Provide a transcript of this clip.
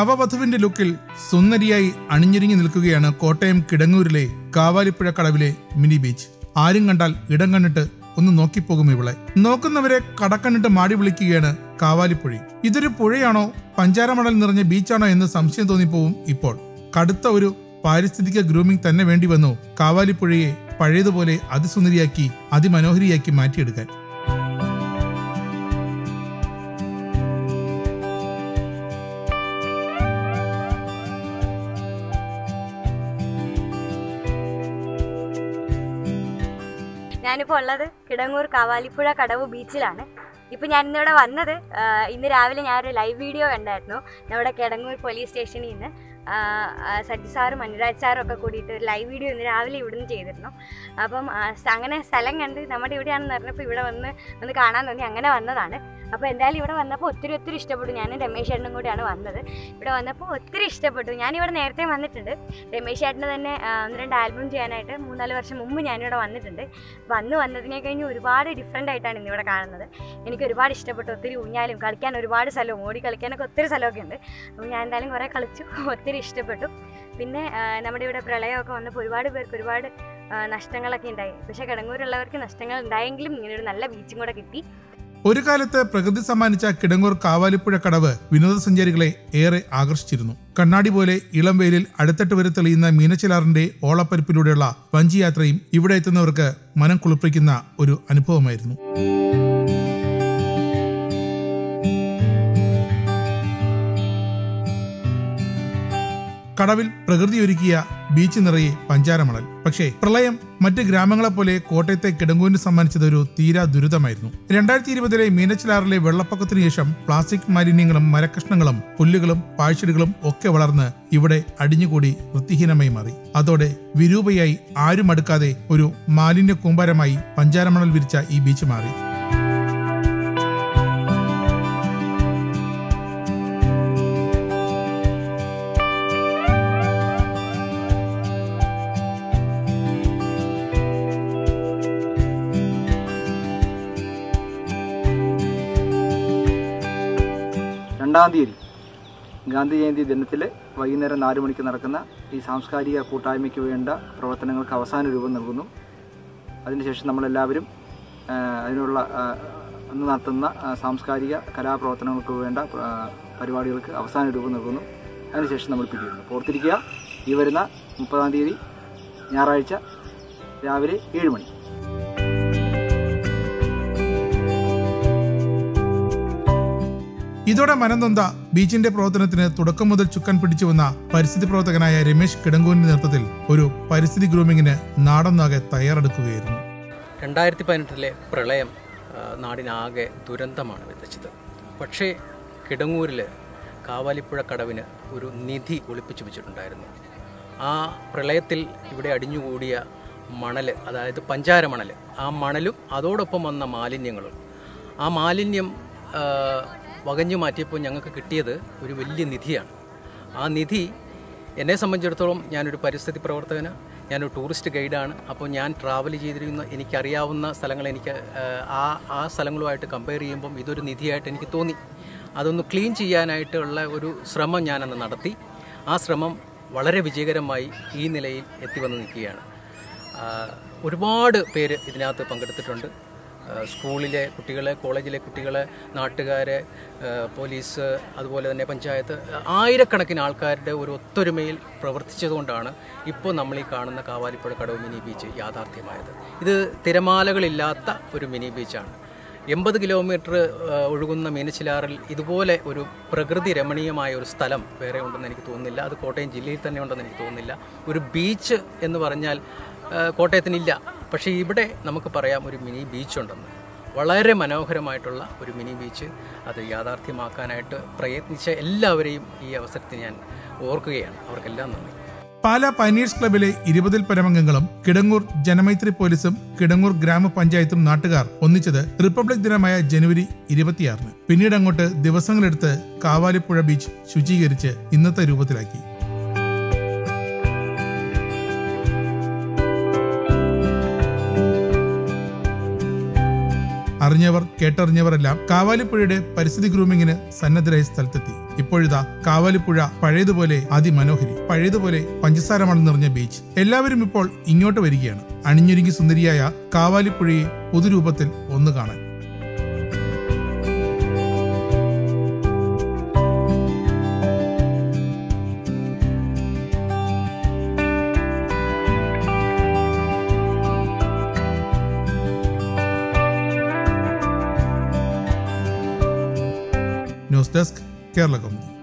നവവധുവിന്റെ ലുക്കിൽ സുന്ദരിയായി അണിഞ്ഞൊരുങ്ങി നിൽക്കുകയാണ് കോട്ടയം കിടങ്ങൂരിലെ കാവാലിപ്പുഴ കടവിലെ മിനി ബീച്ച്. ആരും കണ്ടാൽ ഇടം കണ്ടിട്ട് ഒന്ന് നോക്കിപ്പോകും. ഇവളെ നോക്കുന്നവരെ കടക്കണ്ണിട്ട് മാടി വിളിക്കുകയാണ് കാവാലിപ്പുഴ. ഇതൊരു പുഴയാണോ പഞ്ചാരമണൽ നിറഞ്ഞ ബീച്ചാണോ എന്ന് സംശയം തോന്നിപ്പോവും. ഇപ്പോൾ കടുത്ത ഒരു പാരിസ്ഥിതിക ഗ്രൂമിംഗ് തന്നെ വേണ്ടി വന്നു കാവാലിപ്പുഴയെ പഴയതുപോലെ അതിസുന്ദരിയാക്കി അതിമനോഹരിയാക്കി മാറ്റിയെടുക്കാൻ. ഞാനിപ്പോൾ ഉള്ളത് കിടങ്ങൂർ കാവാലിപ്പുഴ കടവ് ബീച്ചിലാണ്. ഇപ്പോൾ ഞാനിന്നിവിടെ വന്നത്, ഇന്ന് രാവിലെ ഞാനൊരു ലൈവ് വീഡിയോ കണ്ടായിരുന്നു. നമ്മുടെ കിടങ്ങൂർ പോലീസ് സ്റ്റേഷനിൽ നിന്ന് സജി സാറും അനുരാജ് സാറും ഒക്കെ കൂടിയിട്ട് ഒരു ലൈവ് വീഡിയോ ഇന്ന് രാവിലെ ഇവിടുന്ന് ചെയ്തിരുന്നു. അപ്പം അങ്ങനെ സ്ഥലം കണ്ട് നമ്മുടെ ഇവിടെയാണെന്ന് പറഞ്ഞപ്പോൾ ഇവിടെ ഒന്ന് കാണാൻ തോന്നി, അങ്ങനെ വന്നതാണ്. അപ്പോൾ എന്തായാലും ഇവിടെ വന്നപ്പോൾ ഒത്തിരി ഇഷ്ടപ്പെട്ടു. ഞാൻ രമേശ് ചേട്ടനും കൂടിയാണ് വന്നത്. ഇവിടെ വന്നപ്പോൾ ഒത്തിരി ഇഷ്ടപ്പെട്ടു. ഞാനിവിടെ നേരത്തെ വന്നിട്ടുണ്ട്. രമേശ് ചേട്ടന് തന്നെ 1-2 ആൽബം ചെയ്യാനായിട്ട് 3-4 വർഷം മുമ്പ് ഞാനിവിടെ വന്നിട്ടുണ്ട്. വന്നതിനെ കഴിഞ്ഞ് ഒരുപാട് ഡിഫറെൻ്റ് ആയിട്ടാണ് ഇന്നിവിടെ കാണുന്നത്. എനിക്ക് ഒരുപാട് ഇഷ്ടപ്പെട്ടു. ഒത്തിരി ഊഞ്ഞാലും കളിക്കാൻ ഒരുപാട് സ്ഥലവും ഓടി കളിക്കാനൊക്കെ ഒത്തിരി സ്ഥലമൊക്കെ ഉണ്ട്. അപ്പോൾ ഞാൻ എന്തായാലും കുറേ കളിച്ചു, ഒത്തിരി ഇഷ്ടപ്പെട്ടു. പിന്നെ നമ്മുടെ ഇവിടെ പ്രളയമൊക്കെ വന്നപ്പോൾ ഒരുപാട് പേർക്ക് ഒരുപാട് നഷ്ടങ്ങളൊക്കെ ഉണ്ടായി. പക്ഷേ കിടങ്ങൂരുള്ളവർക്ക് നഷ്ടങ്ങൾ ഉണ്ടായെങ്കിലും ഇങ്ങനൊരു നല്ല ബീച്ചും കൂടെ കിട്ടി. ഒരു കാലത്ത് പ്രകൃതി സമ്മാനിച്ച കിടങ്ങൂർ കാവാലിപ്പുഴ കടവ് വിനോദസഞ്ചാരികളെ ഏറെ ആകർഷിച്ചിരുന്നു. കണ്ണാടി പോലെ ഇളം വെയിലിൽ അടുത്തട്ട് വരെ തെളിയുന്ന മീനച്ചിലാറിന്റെ ഓളപ്പരപ്പിലൂടെയുള്ള വഞ്ചിയാത്രയും ഇവിടെ എത്തുന്നവർക്ക് മനം കുളിപ്പിക്കുന്ന ഒരു അനുഭവമായിരുന്നു. കടവിൽ പ്രകൃതിയൊരുക്കിയ ബീച്ച് നിറയെ പഞ്ചാരമണൽ. പക്ഷേ പ്രളയം മറ്റ് ഗ്രാമങ്ങളെപ്പോലെ കോട്ടയത്തെ കിടങ്ങൂരിന് സമ്മാനിച്ചത് ഒരു തീരാ ദുരിതമായിരുന്നു. 2020 മീനച്ചിലാറിലെ വെള്ളപ്പൊക്കത്തിനു ശേഷം പ്ലാസ്റ്റിക് മാലിന്യങ്ങളും മരക്കഷ്ണങ്ങളും പുല്ലുകളും പാഴ്ചെടികളും ഒക്കെ വളർന്ന് ഇവിടെ അടിഞ്ഞുകൂടി വൃത്തിഹീനമായി മാറി. അതോടെ വിരൂപയായി ആരും അടുക്കാതെ ഒരു മാലിന്യ കൂമ്പാരമായി പഞ്ചാരമണൽ വിരിച്ച ഈ ബീച്ച് മാറി. രണ്ടാം തീയതി ഗാന്ധി ജയന്തി ദിനത്തിൽ വൈകുന്നേരം 4 മണിക്ക് നടക്കുന്ന ഈ സാംസ്കാരിക കൂട്ടായ്മയ്ക്ക് വേണ്ട പ്രവർത്തനങ്ങൾക്ക് അവസാന രൂപം നൽകുന്നു. അതിനുശേഷം നമ്മളെല്ലാവരും അതിനുള്ള അന്ന് നടത്തുന്ന സാംസ്കാരിക കലാപ്രവർത്തനങ്ങൾക്ക് വേണ്ട പരിപാടികൾക്ക് അവസാന രൂപം നൽകുന്നു. അതിനുശേഷം നമ്മൾ പിരിയുന്നു. ഓർത്തിരിക്കുക, ഈ വരുന്ന 30-ാം തീയതി ഞായറാഴ്ച രാവിലെ 7 മണി. ഇതോടെ മനംനൊന്ത ബീച്ചിന്റെ പ്രവർത്തനത്തിന് തുടക്കം മുതൽ ചുക്കാൻ പിടിച്ചു വന്ന പരിസ്ഥിതി പ്രവർത്തകനായ രമേശ് കിടങ്ങൂരിന്റെ നേതൃത്വത്തിൽ ഒരു പരിസ്ഥിതി ഗ്രൂമിങ്ങിന് നാടൊന്നാകെ തയ്യാറെടുക്കുകയായിരുന്നു. 2018 പ്രളയം നാടിനാകെ ദുരന്തമാണ് വിതച്ചത്. പക്ഷേ കിടങ്ങൂരിൽ കാവാലിപ്പുഴ കടവിന് ഒരു നിധി ഒളിപ്പിച്ചു വെച്ചിട്ടുണ്ടായിരുന്നു. ആ പ്രളയത്തിൽ ഇവിടെ അടിഞ്ഞുകൂടിയ മണൽ, അതായത് പഞ്ചാര മണൽ, ആ മണലും അതോടൊപ്പം വന്ന മാലിന്യങ്ങളും, ആ മാലിന്യം വകഞ്ഞു മാറ്റിയപ്പോൾ ഞങ്ങൾക്ക് കിട്ടിയത് ഒരു വലിയ നിധിയാണ്. ആ നിധി എന്നെ സംബന്ധിച്ചിടത്തോളം, ഞാനൊരു പരിസ്ഥിതി പ്രവർത്തകന്, ഞാനൊരു ടൂറിസ്റ്റ് ഗൈഡാണ്. അപ്പോൾ ഞാൻ ട്രാവൽ ചെയ്തിരുന്ന എനിക്കറിയാവുന്ന സ്ഥലങ്ങൾ എനിക്ക് ആ സ്ഥലങ്ങളുമായിട്ട് കമ്പയർ ചെയ്യുമ്പം ഇതൊരു നിധിയായിട്ട് എനിക്ക് തോന്നി. അതൊന്ന് ക്ലീൻ ചെയ്യാനായിട്ടുള്ള ഒരു ശ്രമം ഞാനന്ന് നടത്തി. ആ ശ്രമം വളരെ വിജയകരമായി ഈ നിലയിൽ എത്തിവന്ന് നിൽക്കുകയാണ്. ഒരുപാട് പേര് ഇതിനകത്ത് പങ്കെടുത്തിട്ടുണ്ട്. സ്കൂളിലെ കുട്ടികൾ, കോളേജിലെ കുട്ടികൾ, നാട്ടുകാർ, പോലീസ്, അതുപോലെ തന്നെ പഞ്ചായത്ത്, ആയിരക്കണക്കിന് ആൾക്കാരുടെ ഒരു ഒത്തൊരുമയിൽ പ്രവർത്തിച്ചതുകൊണ്ടാണ് ഇപ്പോൾ നമ്മൾ ഈ കാണുന്ന കാവാലിപ്പുഴ കടവ് മിനി ബീച്ച് യാഥാർത്ഥ്യമായത്. ഇത് തിരമാലകളില്ലാത്ത ഒരു മിനി ബീച്ചാണ്. 80 കിലോമീറ്റർ ഒഴുകുന്ന മീനച്ചിലാറിൽ ഇതുപോലെ ഒരു പ്രകൃതി രമണീയമായ ഒരു സ്ഥലം വേറെ ഉണ്ടെന്ന് എനിക്ക് തോന്നുന്നില്ല. അത് കോട്ടയം ജില്ലയിൽ തന്നെ ഉണ്ടെന്ന് എനിക്ക് തോന്നുന്നില്ല. ഒരു ബീച്ച് എന്ന് പറഞ്ഞാൽ കോട്ടയത്തിനില്ല. പക്ഷേ ഇവിടെ നമുക്ക് പറയാം ഒരു മിനി ബീച്ചുണ്ടെന്ന്. വളരെ മനോഹരമായിട്ടുള്ള ഒരു മിനി ബീച്ച്. അത് യാഥാർത്ഥ്യമാക്കാനായിട്ട് പ്രയത്നിച്ച എല്ലാവരെയും ഈ അവസരത്തിൽ ഞാൻ ഓർക്കുകയാണ്. അവർക്കെല്ലാം നന്ദി. പാലാ പൈനീഴ്സ് ക്ലബിലെ 20-ൽ പരം അംഗങ്ങളും കിടങ്ങൂർ ജനമൈത്രി പോലീസും കിടങ്ങൂർ ഗ്രാമപഞ്ചായത്തും നാട്ടുകാർ ഒന്നിച്ചത് റിപ്പബ്ലിക് ദിനമായ ജനുവരി 26-ന്. പിന്നീട് അങ്ങോട്ട് ദിവസങ്ങളെടുത്ത് കാവാലിപ്പുഴ ബീച്ച് ശുചീകരിച്ച് ഇന്നത്തെ രൂപത്തിലാക്കി. അറിഞ്ഞവർ കേട്ടറിഞ്ഞവരെല്ലാം കാവാലിപ്പുഴയുടെ പരിസ്ഥിതി ഗ്രൂമിങ്ങിന് സന്നദ്ധരായ സ്ഥലത്തെത്തി. ഇപ്പോഴിതാ കാവാലിപ്പുഴ പഴയതുപോലെ അതിമനോഹരി, പഴയതുപോലെ പഞ്ചസാരമണം നിറഞ്ഞ ബീച്ച്. എല്ലാവരും ഇപ്പോൾ ഇങ്ങോട്ട് വരികയാണ് അണിഞ്ഞൊരുങ്ങി സുന്ദരിയായ കാവാലിപ്പുഴയെ പൊതുരൂപത്തിൽ ഒന്ന് കാണാൻ. News desk Kerala Kaumudi.